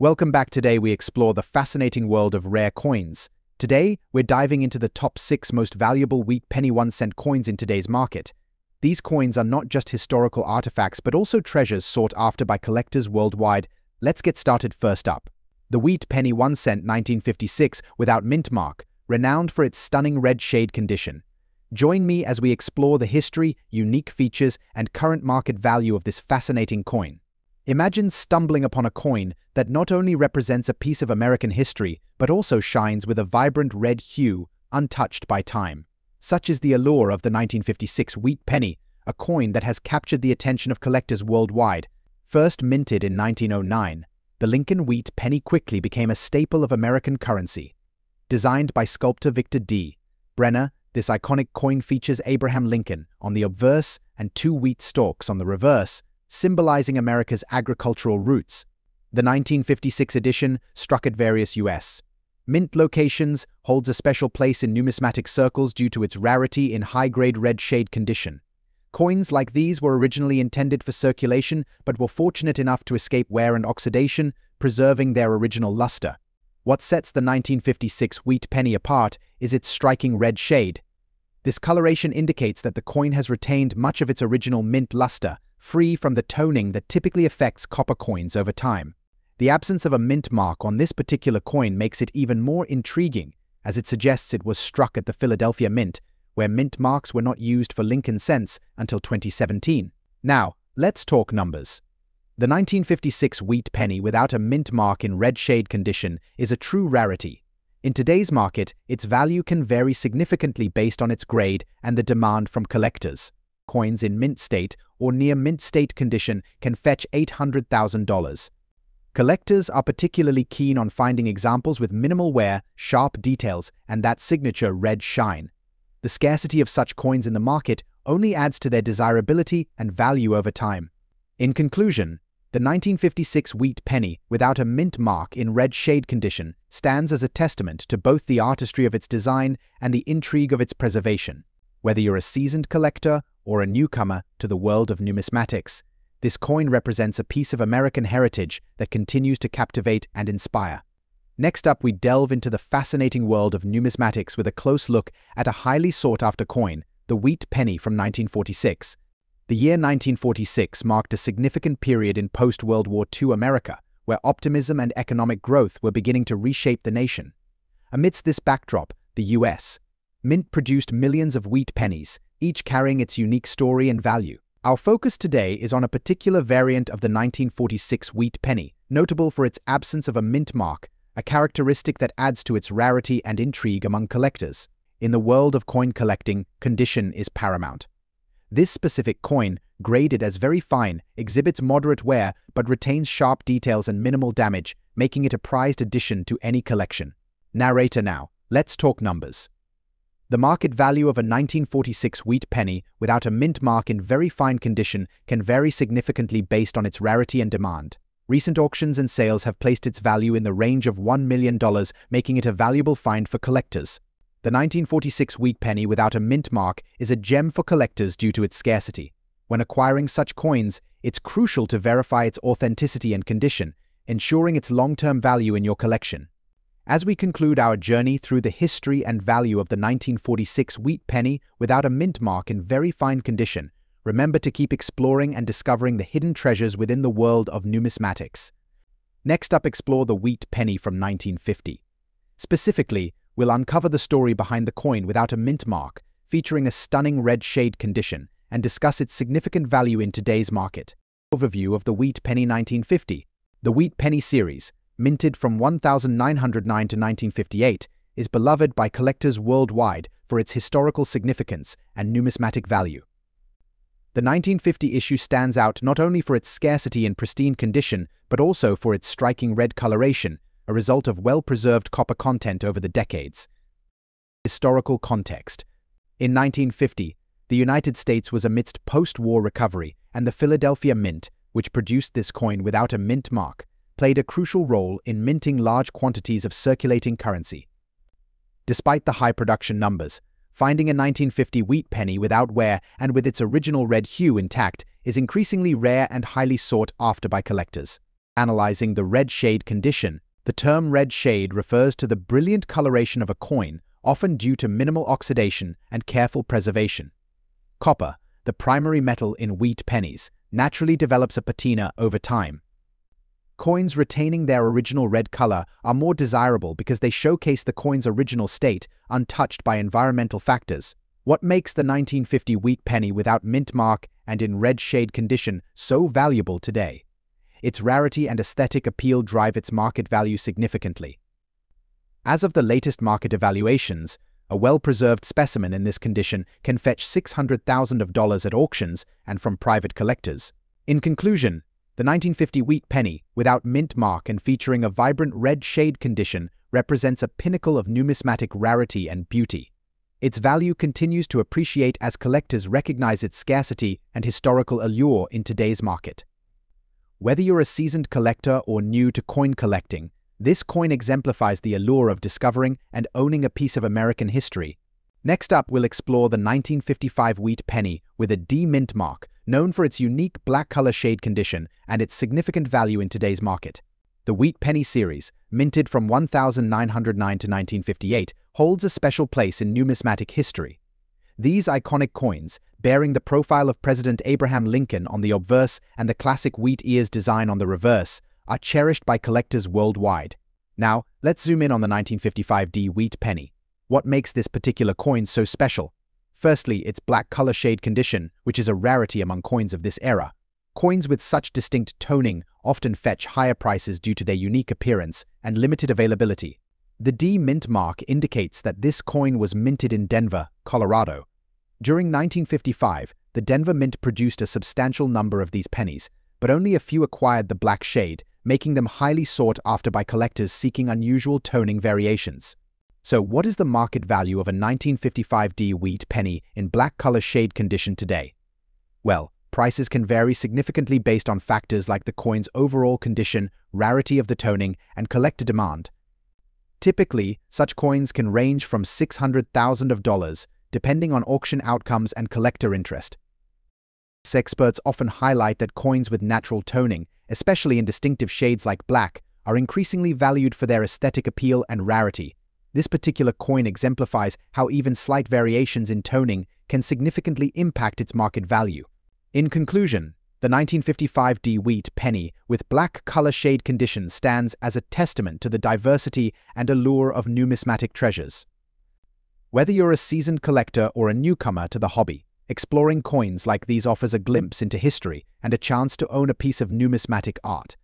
Welcome back. Today we explore the fascinating world of rare coins. Today, we're diving into the top 6 most valuable wheat penny 1-cent coins in today's market. These coins are not just historical artifacts but also treasures sought after by collectors worldwide. Let's get started. First up, the wheat penny 1-cent 1956 without mint mark, renowned for its stunning red shade condition. Join me as we explore the history, unique features, and current market value of this fascinating coin. Imagine stumbling upon a coin that not only represents a piece of American history, but also shines with a vibrant red hue, untouched by time. Such is the allure of the 1956 wheat penny, a coin that has captured the attention of collectors worldwide. First minted in 1909, the Lincoln wheat penny quickly became a staple of American currency. Designed by sculptor Victor D. Brenner, this iconic coin features Abraham Lincoln on the obverse and 2 wheat stalks on the reverse, symbolizing America's agricultural roots. The 1956 edition, struck at various U.S. mint locations, holds a special place in numismatic circles due to its rarity in high-grade red shade condition. Coins like these were originally intended for circulation but were fortunate enough to escape wear and oxidation, preserving their original luster. What sets the 1956 wheat penny apart is its striking red shade. This coloration indicates that the coin has retained much of its original mint luster, free from the toning that typically affects copper coins over time. The absence of a mint mark on this particular coin makes it even more intriguing, as it suggests it was struck at the Philadelphia Mint, where mint marks were not used for Lincoln cents until 2017. Now, let's talk numbers. The 1956 wheat penny without a mint mark in red shade condition is a true rarity. In today's market, its value can vary significantly based on its grade and the demand from collectors. Coins in mint state or near mint state condition can fetch $800,000. Collectors are particularly keen on finding examples with minimal wear, sharp details, and that signature red shine. The scarcity of such coins in the market only adds to their desirability and value over time. In conclusion, the 1956 wheat penny without a mint mark in red shade condition stands as a testament to both the artistry of its design and the intrigue of its preservation. Whether you're a seasoned collector or a newcomer to the world of numismatics, this coin represents a piece of American heritage that continues to captivate and inspire. Next up, we delve into the fascinating world of numismatics with a close look at a highly sought-after coin, the wheat penny from 1946. The year 1946 marked a significant period in post-World War II America, where optimism and economic growth were beginning to reshape the nation. Amidst this backdrop, the U.S. Mint produced millions of wheat pennies, each carrying its unique story and value. Our focus today is on a particular variant of the 1946 wheat penny, notable for its absence of a mint mark, a characteristic that adds to its rarity and intrigue among collectors. In the world of coin collecting, condition is paramount. This specific coin, graded as very fine, exhibits moderate wear but retains sharp details and minimal damage, making it a prized addition to any collection. Narrator, now, let's talk numbers. The market value of a 1946 wheat penny without a mint mark in very fine condition can vary significantly based on its rarity and demand. Recent auctions and sales have placed its value in the range of $1 million, making it a valuable find for collectors. The 1946 wheat penny without a mint mark is a gem for collectors due to its scarcity. When acquiring such coins, it's crucial to verify its authenticity and condition, ensuring its long-term value in your collection. As we conclude our journey through the history and value of the 1946 wheat penny without a mint mark in very fine condition, remember to keep exploring and discovering the hidden treasures within the world of numismatics. Next up, explore the wheat penny from 1950. Specifically, we'll uncover the story behind the coin without a mint mark, featuring a stunning red shade condition, and discuss its significant value in today's market. Overview of the wheat penny 1950. The wheat penny series, minted from 1909 to 1958, is beloved by collectors worldwide for its historical significance and numismatic value. The 1950 issue stands out not only for its scarcity and pristine condition, but also for its striking red coloration, a result of well-preserved copper content over the decades. Historical context. In 1950, the United States was amidst post-war recovery, and the Philadelphia Mint, which produced this coin without a mint mark, played a crucial role in minting large quantities of circulating currency. Despite the high production numbers, finding a 1950 wheat penny without wear and with its original red hue intact is increasingly rare and highly sought after by collectors. Analyzing the red shade condition, the term red shade refers to the brilliant coloration of a coin, often due to minimal oxidation and careful preservation. Copper, the primary metal in wheat pennies, naturally develops a patina over time. Coins retaining their original red color are more desirable because they showcase the coin's original state, untouched by environmental factors. What makes the 1950 wheat penny without mint mark and in red shade condition so valuable today? Its rarity and aesthetic appeal drive its market value significantly. As of the latest market evaluations, a well-preserved specimen in this condition can fetch $600,000 at auctions and from private collectors. In conclusion, the 1950 wheat penny, without mint mark and featuring a vibrant red shade condition, represents a pinnacle of numismatic rarity and beauty. Its value continues to appreciate as collectors recognize its scarcity and historical allure in today's market. Whether you're a seasoned collector or new to coin collecting, this coin exemplifies the allure of discovering and owning a piece of American history. Next up, we'll explore the 1955 wheat penny with a D-mint mark, known for its unique black color shade condition and its significant value in today's market. The wheat penny series, minted from 1909 to 1958, holds a special place in numismatic history. These iconic coins, bearing the profile of President Abraham Lincoln on the obverse and the classic wheat ears design on the reverse, are cherished by collectors worldwide. Now, let's zoom in on the 1955 D wheat penny. What makes this particular coin so special? Firstly, its black color shade condition, which is a rarity among coins of this era. Coins with such distinct toning often fetch higher prices due to their unique appearance and limited availability. The D mint mark indicates that this coin was minted in Denver, Colorado. During 1955, the Denver Mint produced a substantial number of these pennies, but only a few acquired the black shade, making them highly sought after by collectors seeking unusual toning variations. So what is the market value of a 1955 D wheat penny in black color shade condition today? Well, prices can vary significantly based on factors like the coin's overall condition, rarity of the toning, and collector demand. Typically, such coins can range from $600,000, depending on auction outcomes and collector interest. Experts often highlight that coins with natural toning, especially in distinctive shades like black, are increasingly valued for their aesthetic appeal and rarity. This particular coin exemplifies how even slight variations in toning can significantly impact its market value. In conclusion, the 1955 D wheat penny with black color shade condition stands as a testament to the diversity and allure of numismatic treasures. Whether you're a seasoned collector or a newcomer to the hobby, exploring coins like these offers a glimpse into history and a chance to own a piece of numismatic art.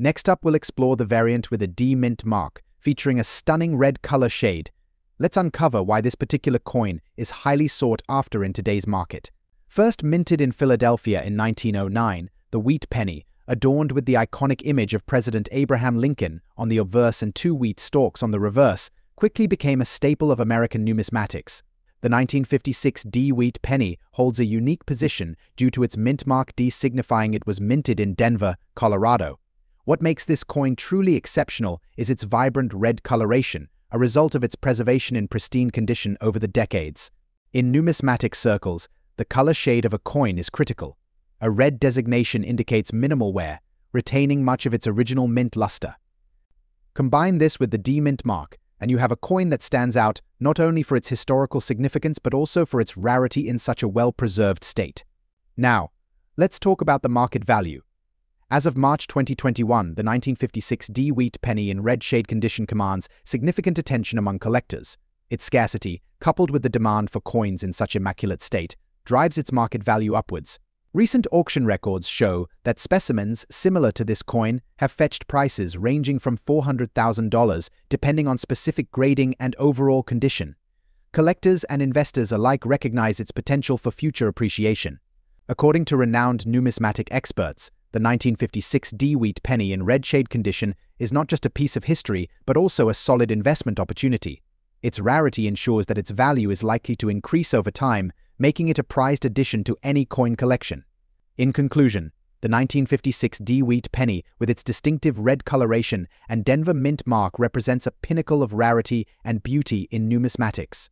Next up, we'll explore the variant with a D-mint mark, featuring a stunning red color shade. Let's uncover why this particular coin is highly sought after in today's market. First minted in Philadelphia in 1909, the wheat penny, adorned with the iconic image of President Abraham Lincoln on the obverse and two wheat stalks on the reverse, quickly became a staple of American numismatics. The 1956 D wheat penny holds a unique position due to its mint mark D signifying it was minted in Denver, Colorado. What makes this coin truly exceptional is its vibrant red coloration, a result of its preservation in pristine condition over the decades. In numismatic circles, the color shade of a coin is critical. A red designation indicates minimal wear, retaining much of its original mint luster. Combine this with the D mint mark, and you have a coin that stands out not only for its historical significance but also for its rarity in such a well-preserved state. Now, let's talk about the market value. As of March 2021, the 1956 D wheat penny in red shade condition commands significant attention among collectors. Its scarcity, coupled with the demand for coins in such immaculate state, drives its market value upwards. Recent auction records show that specimens similar to this coin have fetched prices ranging from $400,000 depending on specific grading and overall condition. Collectors and investors alike recognize its potential for future appreciation. According to renowned numismatic experts, the 1956 D wheat penny in red shade condition is not just a piece of history but also a solid investment opportunity. Its rarity ensures that its value is likely to increase over time, making it a prized addition to any coin collection. In conclusion, the 1956 D wheat penny with its distinctive red coloration and Denver mint mark represents a pinnacle of rarity and beauty in numismatics.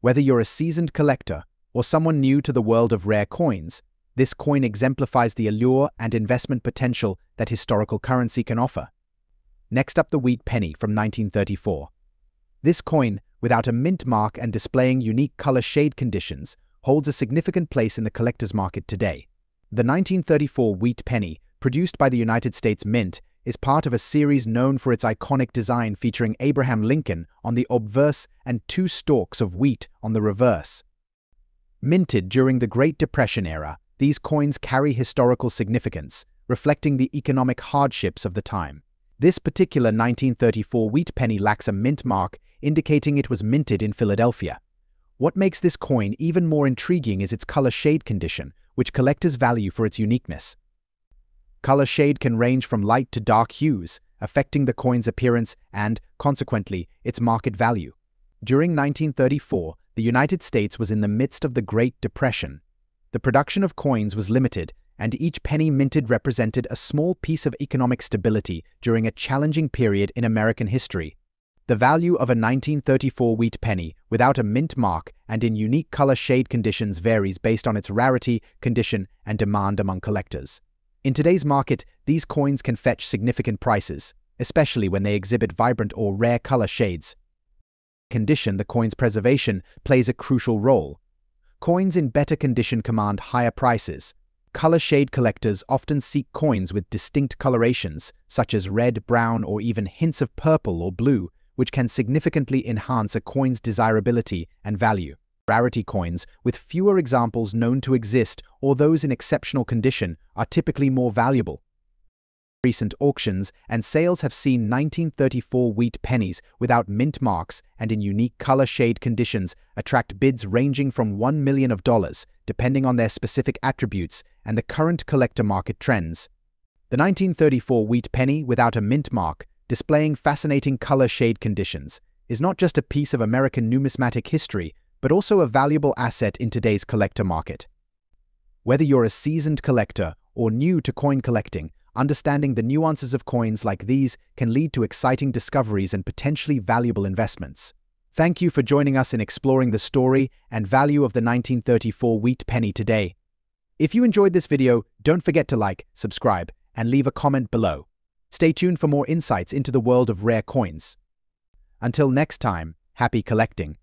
Whether you're a seasoned collector or someone new to the world of rare coins, This coin exemplifies the allure and investment potential that historical currency can offer. Next up, the wheat penny from 1934. This coin, without a mint mark and displaying unique color shade conditions, holds a significant place in the collector's market today. The 1934 wheat penny, produced by the United States Mint, is part of a series known for its iconic design featuring Abraham Lincoln on the obverse and two stalks of wheat on the reverse. Minted during the Great Depression era, these coins carry historical significance, reflecting the economic hardships of the time. This particular 1934 wheat penny lacks a mint mark, indicating it was minted in Philadelphia. What makes this coin even more intriguing is its color shade condition, which collectors value for its uniqueness. Color shade can range from light to dark hues, affecting the coin's appearance and, consequently, its market value. During 1934, the United States was in the midst of the Great Depression. The production of coins was limited, and each penny minted represented a small piece of economic stability during a challenging period in American history. The value of a 1934 wheat penny without a mint mark and in unique color shade conditions varies based on its rarity, condition, and demand among collectors. In today's market, these coins can fetch significant prices, especially when they exhibit vibrant or rare color shades. Condition: the coin's preservation plays a crucial role. Coins in better condition command higher prices. Color shade collectors often seek coins with distinct colorations, such as red, brown, or even hints of purple or blue, which can significantly enhance a coin's desirability and value. Rarity coins, with fewer examples known to exist or those in exceptional condition, are typically more valuable. Recent auctions and sales have seen 1934 wheat pennies without mint marks and in unique color shade conditions attract bids ranging from $1 million, depending on their specific attributes and the current collector market trends. The 1934 wheat penny without a mint mark, displaying fascinating color shade conditions, is not just a piece of American numismatic history, but also a valuable asset in today's collector market. Whether you're a seasoned collector or new to coin collecting, understanding the nuances of coins like these can lead to exciting discoveries and potentially valuable investments. Thank you for joining us in exploring the story and value of the 1934 wheat penny today. If you enjoyed this video, don't forget to like, subscribe, and leave a comment below. Stay tuned for more insights into the world of rare coins. Until next time, happy collecting!